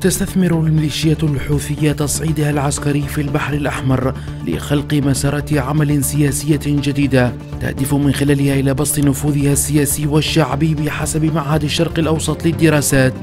تستثمر الميليشيات الحوثية تصعيدها العسكري في البحر الأحمر لخلق مسارات عمل سياسية جديدة تهدف من خلالها إلى بسط نفوذها السياسي والشعبي بحسب معهد الشرق الأوسط للدراسات،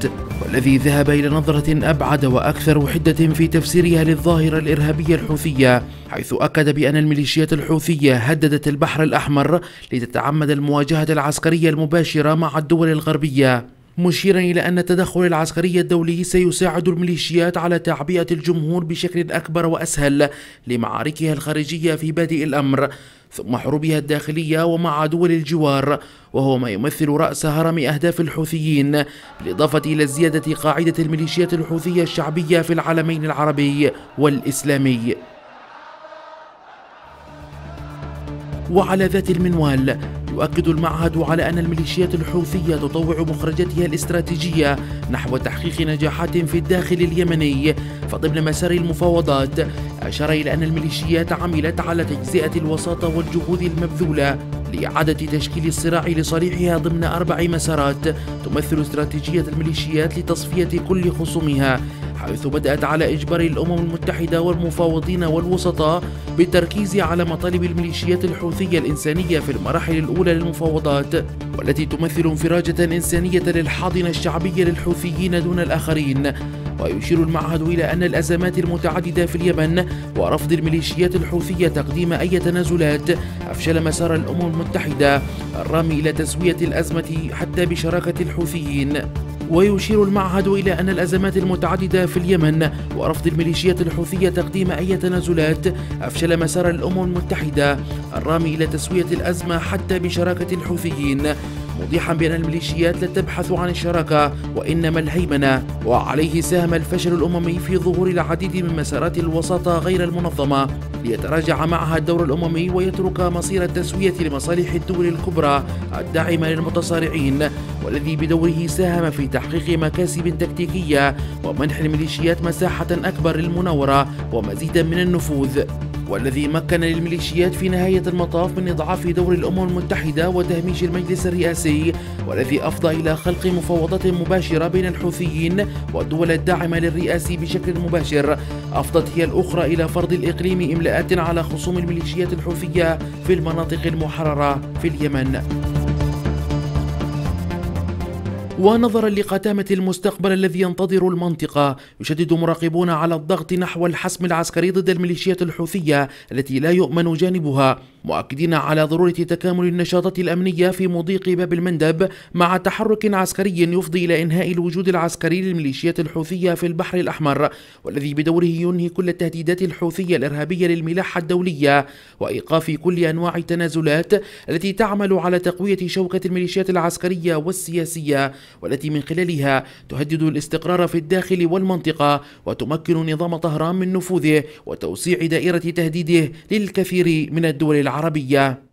والذي ذهب إلى نظرة أبعد وأكثر حدة في تفسيرها للظاهرة الإرهابية الحوثية، حيث أكد بأن الميليشيات الحوثية هددت البحر الأحمر لتتعمد المواجهة العسكرية المباشرة مع الدول الغربية، مشيرا إلى أن التدخل العسكري الدولي سيساعد الميليشيات على تعبئة الجمهور بشكل أكبر وأسهل لمعاركها الخارجية في بادئ الأمر ثم حروبها الداخلية ومع دول الجوار، وهو ما يمثل رأس هرم أهداف الحوثيين، بالإضافة إلى زيادة قاعدة الميليشيات الحوثية الشعبية في العالمين العربي والإسلامي. وعلى ذات المنوال، يؤكد المعهد على أن الميليشيات الحوثية تطوع مخرجتها الاستراتيجية نحو تحقيق نجاحات في الداخل اليمني، فضمن مسار المفاوضات أشار إلى أن الميليشيات عملت على تجزئة الوساطة والجهود المبذولة لإعادة تشكيل الصراع لصالحها ضمن 4 مسارات تمثل استراتيجية الميليشيات لتصفية كل خصومها، حيث بدأت على إجبار الأمم المتحدة والمفاوضين والوسطاء بالتركيز على مطالب الميليشيات الحوثية الإنسانية في المراحل الأولى للمفاوضات، والتي تمثل انفراجة إنسانية للحاضنة الشعبية للحوثيين دون الآخرين. ويشير المعهد إلى أن الأزمات المتعددة في اليمن ورفض الميليشيات الحوثية تقديم أي تنازلات أفشل مسار الأمم المتحدة الرامي إلى تسوية الأزمة حتى بشراكة الحوثيين. ويشير المعهد إلى أن الأزمات المتعددة في اليمن ورفض الميليشيات الحوثية تقديم أي تنازلات أفشل مسار الأمم المتحدة الرامي إلى تسوية الأزمة حتى بشراكة الحوثيين، موضحا بأن الميليشيات لا تبحث عن الشراكة وإنما الهيمنة، وعليه ساهم الفشل الأممي في ظهور العديد من مسارات الوساطة غير المنظمة ليتراجع معها الدور الأممي ويترك مصير التسوية لمصالح الدول الكبرى الداعمة للمتصارعين، والذي بدوره ساهم في تحقيق مكاسب تكتيكية ومنح الميليشيات مساحة أكبر للمناورة ومزيدا من النفوذ، والذي مكن للميليشيات في نهاية المطاف من إضعاف دور الأمم المتحدة وتهميش المجلس الرئاسي، والذي أفضى إلى خلق مفاوضات مباشرة بين الحوثيين والدول الداعمة للرئاسي بشكل مباشر، أفضت هي الأخرى إلى فرض الإقليم إملاءات على خصوم الميليشيات الحوثية في المناطق المحررة في اليمن. ونظرا لقتامة المستقبل الذي ينتظر المنطقة، يشدد مراقبون على الضغط نحو الحسم العسكري ضد الميليشيات الحوثية التي لا يؤمن جانبها، مؤكدين على ضرورة تكامل النشاطات الأمنية في مضيق باب المندب مع تحرك عسكري يفضي إلى إنهاء الوجود العسكري للميليشيات الحوثية في البحر الأحمر، والذي بدوره ينهي كل التهديدات الحوثية الإرهابية للملاحة الدولية وإيقاف كل أنواع التنازلات التي تعمل على تقوية شوكة الميليشيات العسكرية والسياسية، والتي من خلالها تهدد الاستقرار في الداخل والمنطقة وتمكن نظام طهران من نفوذه وتوسيع دائرة تهديده للكثير من الدول العربية.